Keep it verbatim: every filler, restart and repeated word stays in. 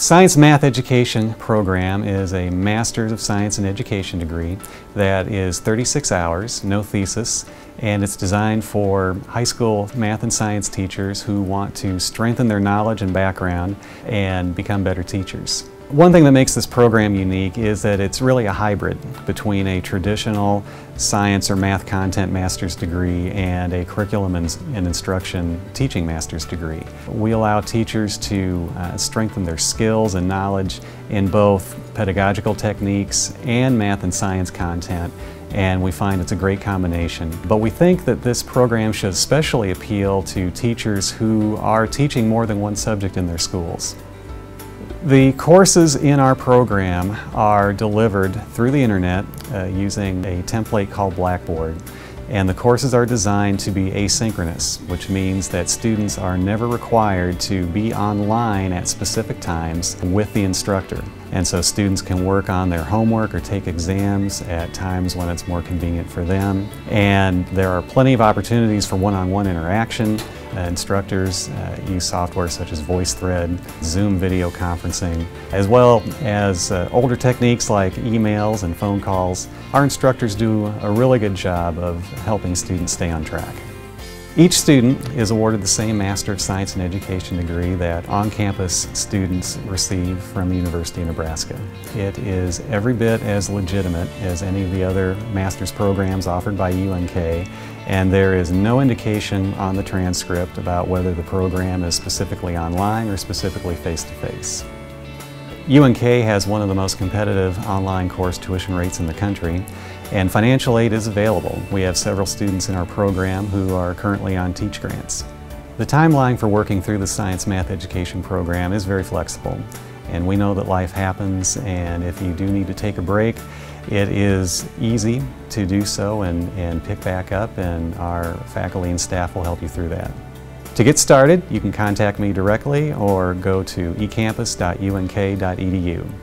Science Math Education program is a Master's of Science in Education degree that is thirty-six hours, no thesis, and it's designed for high school math and science teachers who want to strengthen their knowledge and background and become better teachers. One thing that makes this program unique is that it's really a hybrid between a traditional science or math content master's degree and a curriculum and, and instruction teaching master's degree. We allow teachers to uh, strengthen their skills and knowledge in both pedagogical techniques and math and science content, and we find it's a great combination. But we think that this program should especially appeal to teachers who are teaching more than one subject in their schools. The courses in our program are delivered through the internet uh, using a template called Blackboard. And the courses are designed to be asynchronous, which means that students are never required to be online at specific times with the instructor. And so students can work on their homework or take exams at times when it's more convenient for them. And there are plenty of opportunities for one-on-one interaction. Uh, instructors uh, use software such as VoiceThread, Zoom video conferencing, as well as uh, older techniques like emails and phone calls. Our instructors do a really good job of helping students stay on track. Each student is awarded the same Master of Science in Education degree that on-campus students receive from the University of Nebraska. It is every bit as legitimate as any of the other master's programs offered by U N K, and there is no indication on the transcript about whether the program is specifically online or specifically face-to-face. U N K has one of the most competitive online course tuition rates in the country, and financial aid is available. We have several students in our program who are currently on teach grants. The timeline for working through the Science Math Education program is very flexible, and we know that life happens, and if you do need to take a break, it is easy to do so and, and pick back up, and our faculty and staff will help you through that. To get started, you can contact me directly or go to e campus dot U N K dot E D U.